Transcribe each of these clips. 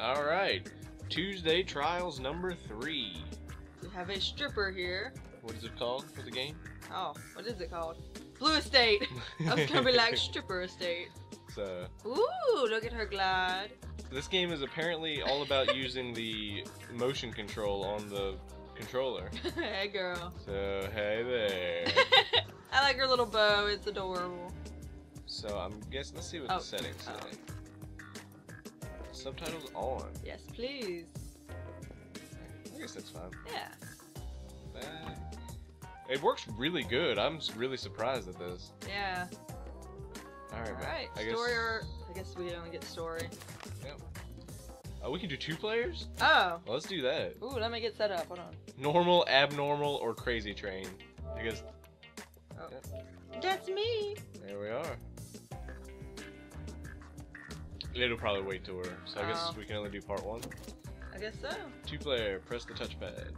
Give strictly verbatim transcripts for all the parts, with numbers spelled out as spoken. All right, Tuesday Trials number three. We have a stripper here. What is it called for the game? Oh, what is it called? Blue Estate. I was gonna be like Stripper Estate. So. Ooh, look at her glide. This game is apparently all about using the motion control on the controller. Hey, girl. So, hey there. I like her little bow. It's adorable. So, I'm guessing, let's see what oh. the settings oh. say. Subtitles on. Yes, please. I guess that's fine. Yeah. Bye. It works really good. I'm really surprised at this. Yeah. All right. All right. I story guess... or I guess we only get story. Yep. Uh, we can do two players. Oh. Well, let's do that. Ooh, let me get set up. Hold on. Normal, abnormal, or crazy train. I guess. Oh. Yep. That's me. There we are. It'll probably wait till we're. So I oh. guess we can only do part one. I guess so. Two player. Press the touchpad.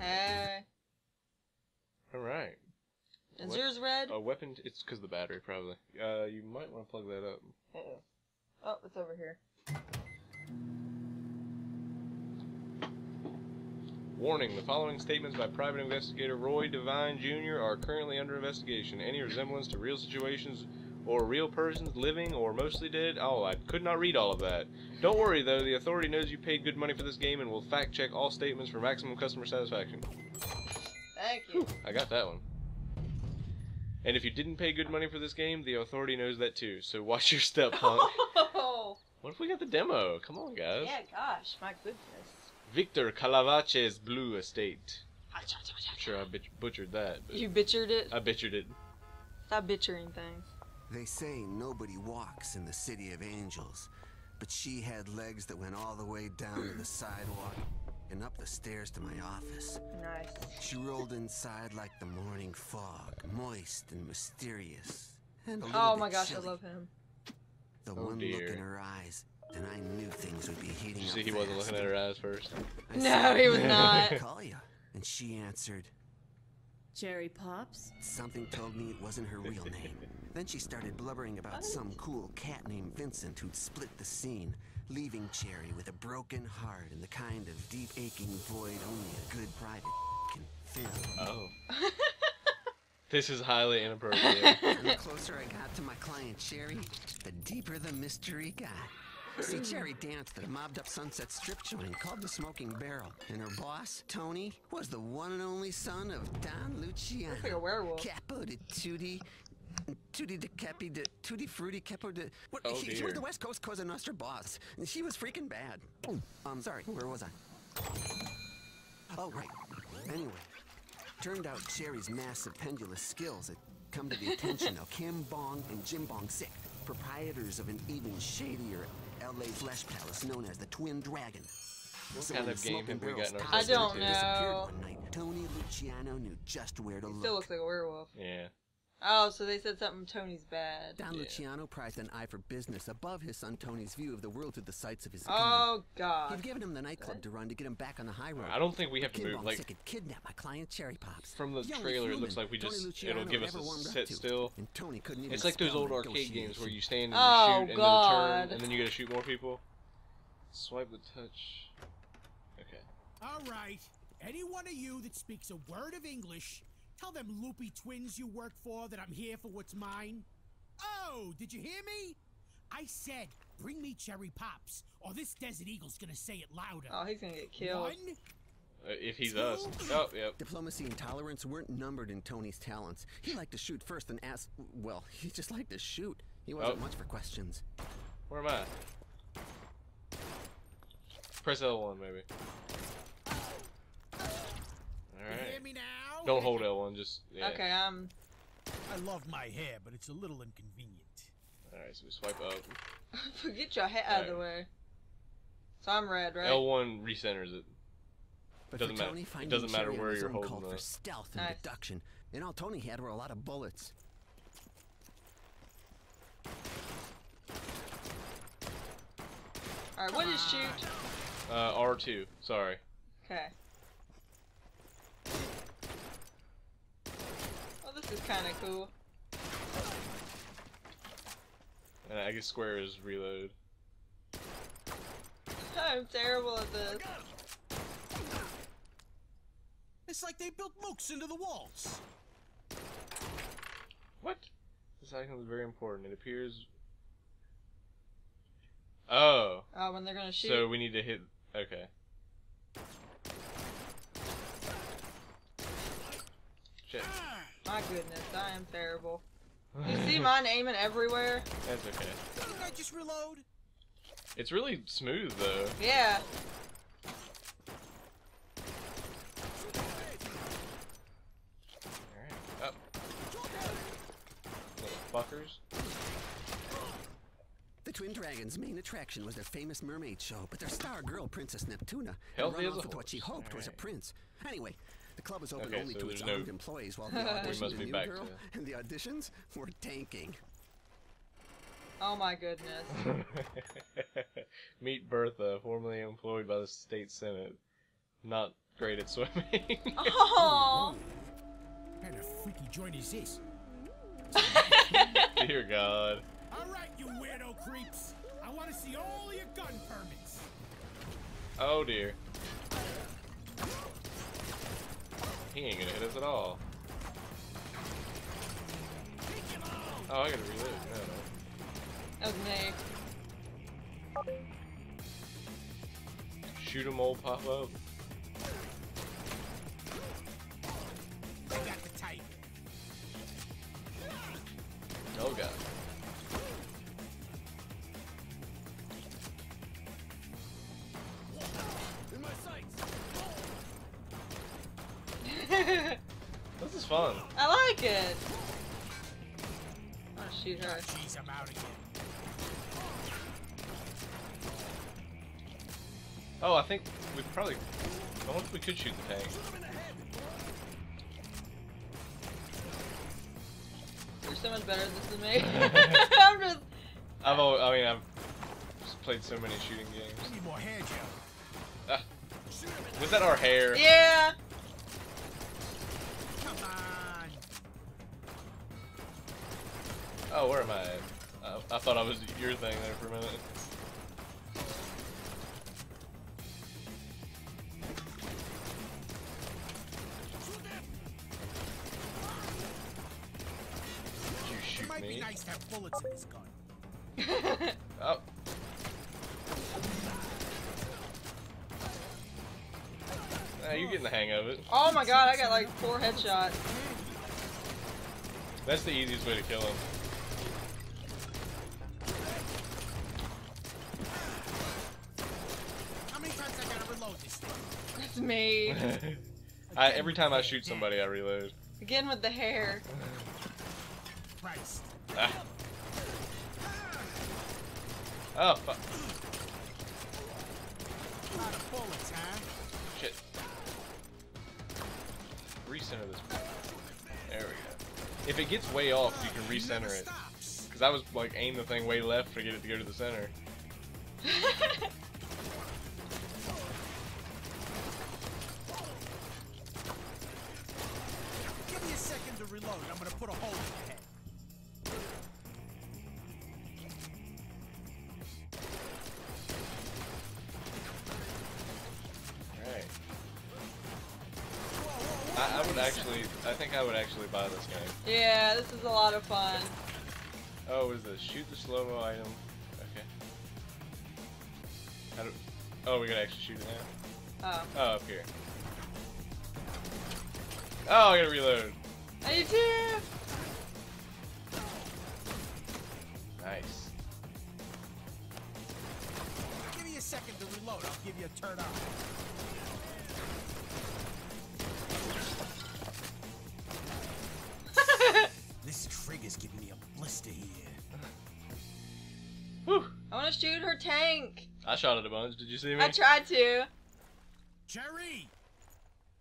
Hey. All right. Is what, yours red? A weapon. It's because the battery probably. Uh, you might want to plug that up. Uh-uh. Oh, it's over here. Warning: the following statements by Private Investigator Roy Devine Junior are currently under investigation. Any resemblance to real situations or real persons, living or mostly dead. Oh, I could not read all of that. Don't worry though. The authority knows you paid good money for this game and will fact-check all statements for maximum customer satisfaction. Thank you. Whew, I got that one. And if you didn't pay good money for this game, the authority knows that too. So watch your step, punk. Oh. What if we got the demo? Come on, guys. Yeah, gosh, my goodness. Victor Calavace's Blue Estate. I'm sure I butch butchered that. But you butchered it? I butchered it. Stop butchering things. They say nobody walks in the City of Angels, but she had legs that went all the way down to the sidewalk and up the stairs to my office. Nice. She rolled inside like the morning fog, moist and mysterious. And oh my gosh, silly. I love him. The oh one dear. Look in her eyes, and I knew things would be heating up. See, he wasn't looking at her eyes first. I no, he was not. Call you, and she answered. Cherry Pops. Something told me it wasn't her real name. Then she started blubbering about what? Some cool cat named Vincent who'd split the scene, leaving Cherry with a broken heart and the kind of deep aching void only a good private can fill. Oh. This is highly inappropriate. The closer I got to my client Cherry, the deeper the mystery got. See, Cherry danced at a mobbed-up Sunset Strip joint called the Smoking Barrel, and her boss, Tony, was the one and only son of Don Luciano. That's like a werewolf. Capo de Tutti, Tutti de Capi de Tutti Frutti Capo de. What, oh, he, he was the West Coast Cosa Nostra boss, and she was freaking bad. Oh, I'm sorry. Where was I? Oh right. Anyway, turned out Cherry's massive pendulous skills had come to the attention of Kim Bong and Jim Bong Sick, proprietors of an even shadier L A Flesh Palace known as the Twin Dragon. What so kind of game have we got in our I don't know. One night, Tony Luciano knew just where to he look. Still looks like a werewolf. Yeah. Oh, so they said something Tony's bad. Don yeah. Luciano prized an eye for business above his son Tony's view of the world through the sights of his Oh, economy. God. He'd given him the nightclub what? to run to get him back on the high road. I don't think we have to Kim move. Like, could kidnap my client Cherry Pops. From the Young trailer, human, it looks like we just, Luciano it'll give us a sit still. And Tony couldn't even it's like those old arcade games where you stand and oh, you shoot God. and then turn and then you gotta shoot more people. Swipe the touch. Okay. All right. Any one of you that speaks a word of English, tell them loopy twins you work for that I'm here for what's mine. Oh, did you hear me? I said, bring me Cherry Pops, or this Desert Eagle's gonna say it louder. Oh, he's gonna get killed. One, uh, if he's two, us. Oh, yep. Diplomacy and tolerance weren't numbered in Tony's talents. He liked to shoot first and ask, well, he just liked to shoot. He wasn't oh. much for questions. Where am I? Press L one, maybe. Alright. You hear me now? Don't hold L one, just yeah. Okay, um I love my hair, but it's a little inconvenient. Alright, so we swipe up. Forget your hair out right. of the way. So I'm red, right? L one recenters it. But doesn't Tony, matter. It doesn't matter where you're holding for stealth and nice. deduction. And all Tony had were a lot of bullets. Alright, what is shoot? Uh R two, sorry. Okay. This is kind of cool. And I guess square is reload. Oh, I'm terrible at this. It's like they built mooks into the walls. What? This icon is very important. It appears. Oh. Oh, when they're gonna shoot. So we need to hit. Okay. Shit. My goodness, I am terrible. You see mine aiming everywhere? That's okay. Didn't I just reload? It's really smooth though. Yeah. Alright, up. Little fuckers. The Twin Dragon's main attraction was their famous mermaid show, but their star girl, Princess Neptuna, had run off with what she hoped was a prince. Anyway, the club was open okay, only so to its no... own employees, while the auditions the new girl to... and the auditions were tanking. Oh my goodness. Meet Bertha, formerly employed by the state senate. Not great at swimming. Oh. What a freaky joint is this? Dear God. Alright, you weirdo creeps! I want to see all your gun permits! Oh dear. He ain't gonna hit us at all. Oh, I gotta reload. No, no. That was me. Shoot 'em all, pop up. I got the type. Oh god. This is fun. I like it. I want to shoot her. Jeez, I'm out again. Oh, I think we probably. I wonder if we could shoot the tank. You're so much better at this than me. I'm just. I've always, I mean, I've just played so many shooting games. I need more hair, Joe. Uh, was that our hair? Yeah. Oh, where am I? Uh, I thought I was your thing there for a minute. Did you shoot me? It might be nice to have bullets in this gun. Oh. Nah, you're getting the hang of it. Oh my god, I got like four headshots. That's the easiest way to kill him. Me. I, every time I shoot somebody, I reload. Again with the hair. Ah. Oh fuck! Shit. Recenter this. There we go. If it gets way off, you can recenter it. Cause I was like aim the thing way left to get it to go to the center. I'm gonna put a hole in your head. Alright. I, I would actually, I think I would actually buy this game. Yeah, this is a lot of fun. Oh, what is this? Shoot the slow-mo item. Okay. How do, oh, we gotta actually shoot it now? Oh. Oh, up here. Oh, I gotta reload. I do. Nice. Give me a second to reload. I'll give you a turn off. This trigger's giving me a blister here. Whew. I want to shoot her tank. I shot it a bunch. Did you see me? I tried to. Cherry,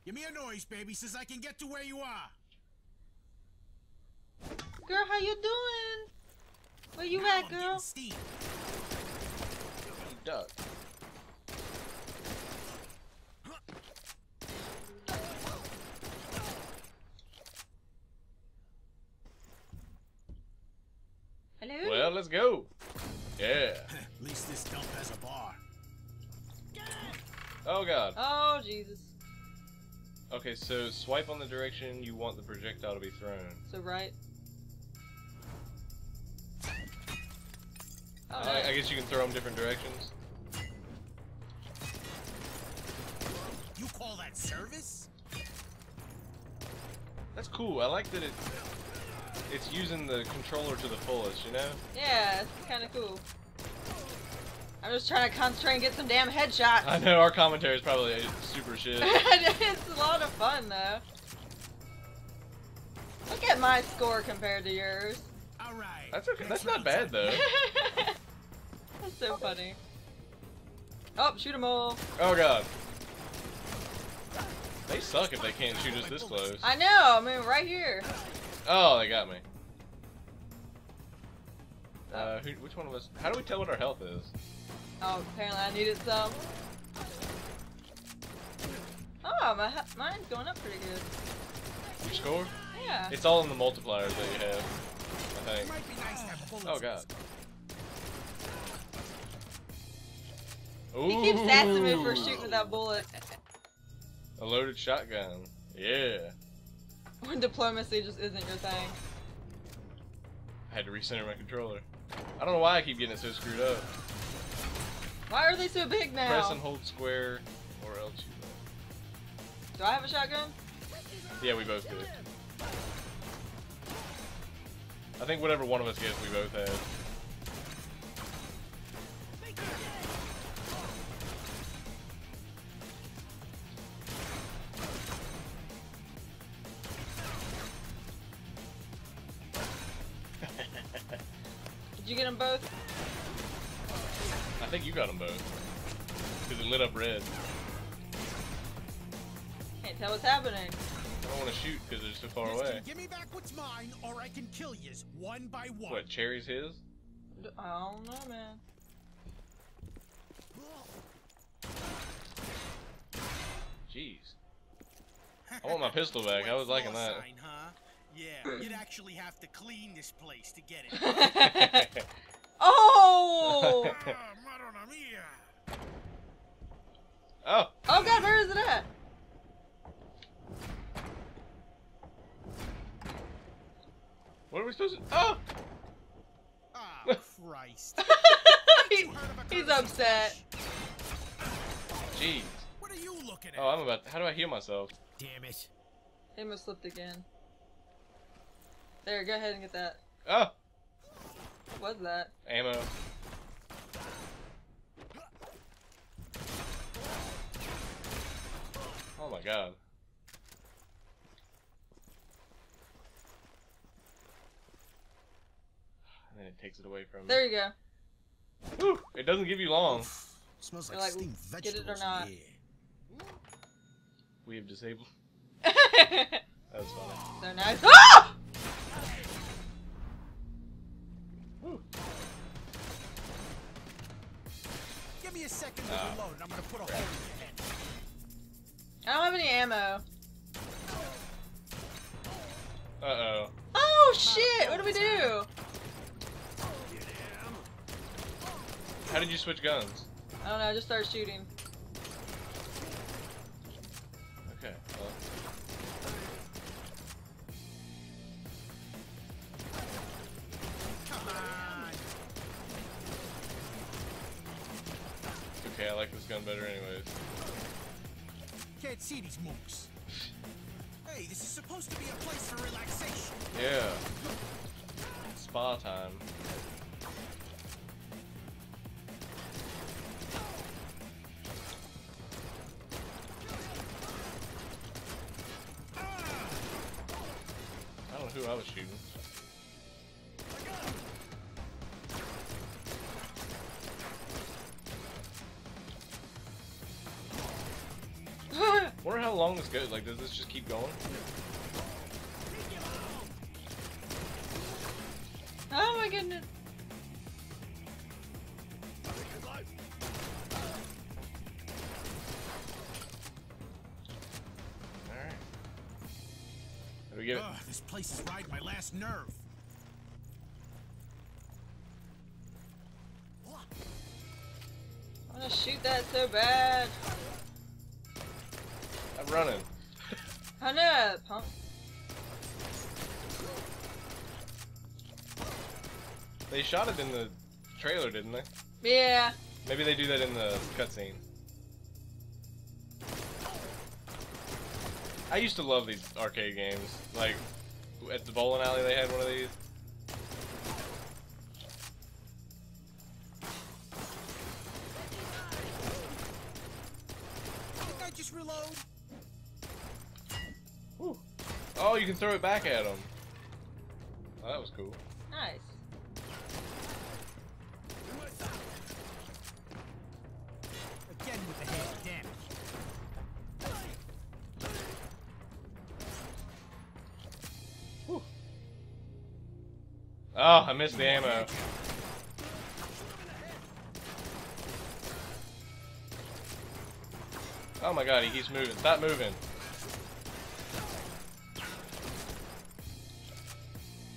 give me a noise, baby, since I can get to where you are. Girl, how you doing? Where you now at, girl? You duck. Hello? Well, let's go. Yeah. At least this dump has a bar. Oh god. Oh Jesus. Okay, so swipe on the direction you want the projectile to be thrown. So right. Oh, nice. I, I guess you can throw them different directions. You call that service? That's cool. I like that it's it's using the controller to the fullest, you know? Yeah, it's kind of cool. I'm just trying to concentrate and get some damn headshots. I know, our commentary is probably super shit. It's a lot of fun, though. Look at my score compared to yours. All right. That's okay. That's not bad though. That's so funny. Oh, shoot 'em all! Oh god. They suck if they can't shoot us this close. I know. I mean, right here. Oh, they got me. Uh, who, which one of us? How do we tell what our health is? Oh, apparently I needed some. Oh, my mine's going up pretty good. Your score? Yeah. It's all in the multipliers that you have. It might be nice to have oh god. Ooh. He keeps asking me for shooting with that bullet. A loaded shotgun. Yeah. When diplomacy just isn't your thing. I had to recenter my controller. I don't know why I keep getting it so screwed up. Why are they so big now? Press and hold square or L two. Do I have a shotgun? Yeah, we both do. I think whatever one of us gets, we both have. Did you get them both? I think you got them both. Because it lit up red. Can't tell what's happening. I don't want to shoot because they're so far away. Give me back what's mine, or I can kill yous one by one. What, Cherry's his? I don't know, man. Jeez. I want my pistol back. I was liking that. Sign, huh? Yeah, you'd actually have to clean this place to get it. Oh! Oh. Oh God, where is it at? What are we supposed to? Oh! Oh Christ! he, he's upset. Jeez. What are you looking at? Oh, I'm about. To, how do I heal myself? Damn it! It must have slipped again. There, go ahead and get that. Oh! What was that? Ammo. Oh my God. And it takes it away from there you go. Whew, it doesn't give you long. Smells like, like steamed vegetables. Get it or not. Yeah. We have disabled. That was funny. So nice. Ah! Give me a second to oh. reload. I'm gonna put a hole in your head. I don't have any ammo. Uh oh. Oh shit! What do we do? How did you switch guns? I don't know, I just started shooting. Okay, well. Come on. Okay, I like this gun better anyways. Can't see these monks. Hey, this is supposed to be a place for relaxation. Yeah. Spa time. Who I was shooting. Wonder how long this goes. Like, does this just keep going? Oh my goodness! Ugh, this place is riding my last nerve. I wanna shoot that so bad. I'm running. Run up, huh? They shot it in the trailer, didn't they? Yeah. Maybe they do that in the cutscene. I used to love these arcade games. Like, at the bowling alley they had one of these. Did I just reload? Whew. Oh, you can throw it back at them. Oh, that was cool. Nice. Again with the head damage. Oh, I missed the ammo. Oh my god, he keeps moving. Stop moving.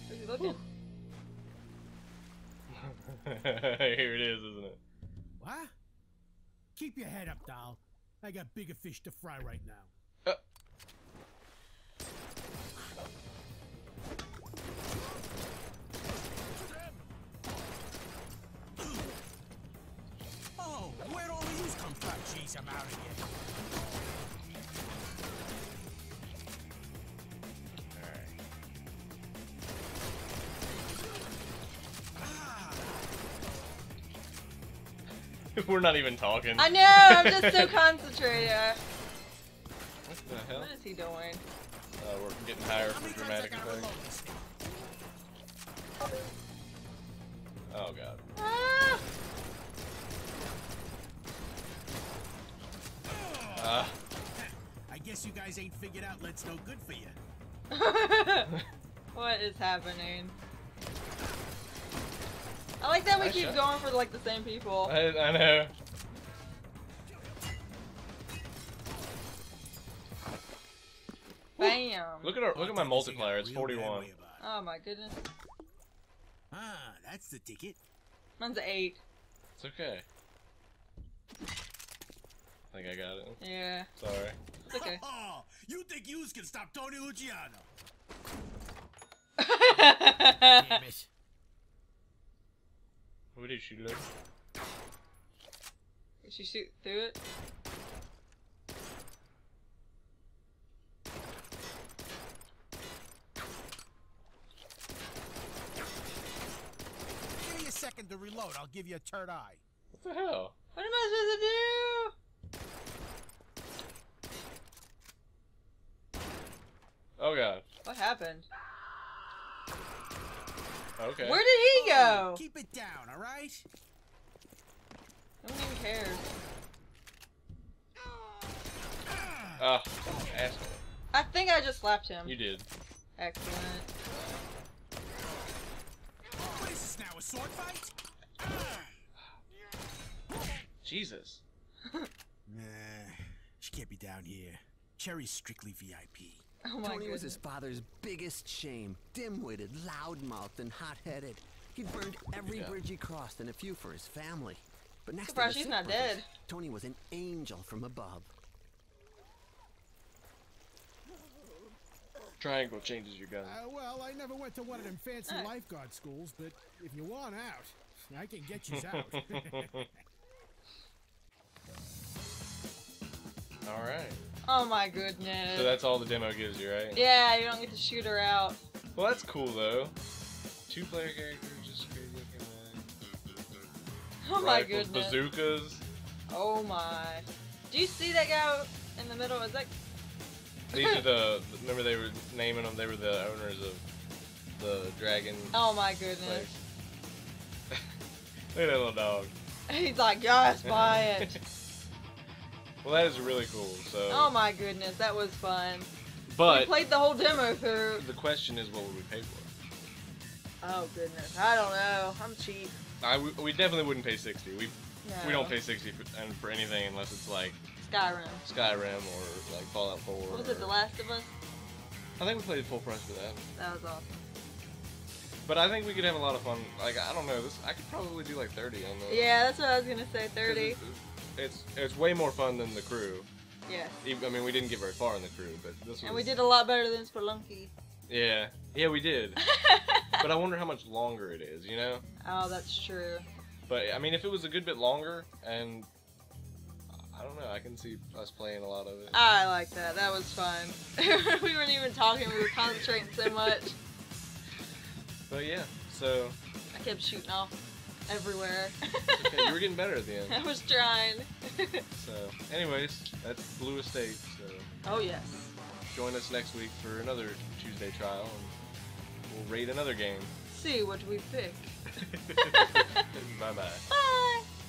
Where's he looking? Here it is, isn't it? What? Keep your head up, doll. I got bigger fish to fry right now. Jeez, I'm out of here. Alright. Ah. We're not even talking. I know, I'm just so concentrated. What the hell? What is he doing? Uh, we're getting higher for dramatic effect. Oh god. Ah. Uh. I guess you guys ain't figured out Let's Go Good for you. What is happening? I like that we I keep shot. going for like the same people. I, I know. Bam! Look at our look at my multiplier. It's forty-one. Oh my goodness. Ah, that's the ticket. Mine's an eight. It's okay. I think I got it. Yeah. Sorry. It's okay. Oh, you think you can stop Tony Luciano? Damn it. Where did she look? Did she shoot through it? Give me a second to reload. I'll give you a third eye. What the hell? What am I supposed to do? Oh god. What happened? Okay. Where did he go? Keep it down, alright? No one even cares. Ah, uh, asshole. I think I just slapped him. You did. Excellent. What is this now, a sword fight? Jesus. Nah, she can't be down here. Cherry's strictly V I P. Oh my Tony goodness. was his father's biggest shame. Dim-witted, loud-mouthed, and hot-headed. He burned every yeah. bridge he crossed and a few for his family. But next to she's not brothers, dead. Tony was an angel from above. Triangle changes your gun. Uh, well, I never went to one of them fancy right. lifeguard schools, but if you want out, I can get you out. All right. Oh my goodness. So that's all the demo gives you, right? Yeah, you don't get to shoot her out. Well, that's cool though. Two player characters, just crazy looking man. Oh my Rifles, goodness. Bazookas. Oh my. Do you see that guy in the middle? Is that. These are the. Remember they were naming them? They were the owners of the dragon. Oh my goodness. Look at that little dog. He's like, yes, buy it. Well, that is really cool, so... Oh my goodness, that was fun. But... We played the whole demo through. The question is, what would we pay for it? Oh goodness, I don't know. I'm cheap. I, we, we definitely wouldn't pay sixty. We no. we don't pay sixty for, and for anything unless it's like... Skyrim. Skyrim or like Fallout four. What was or, it, The Last of Us? I think we played full price for that. That was awesome. But I think we could have a lot of fun. Like, I don't know, this I could probably do like thirty on this. Yeah, that's what I was going to say, thirty. It's, it's way more fun than the crew. Yes. I mean, we didn't get very far in the crew, but this was... And we did a lot better than Spelunky. Yeah. Yeah, we did. But I wonder how much longer it is, you know? Oh, that's true. But, I mean, if it was a good bit longer, and... I don't know, I can see us playing a lot of it. I like that. That was fun. We weren't even talking. We were concentrating so much. But, yeah, so... I kept shooting off everywhere. Okay, you were getting better at the end. I was trying. So, anyways, that's Blue Estate. So. Oh, yes. Join us next week for another Tuesday trial, and we'll rate another game. See what we pick. Bye-bye. Bye. -bye. Bye.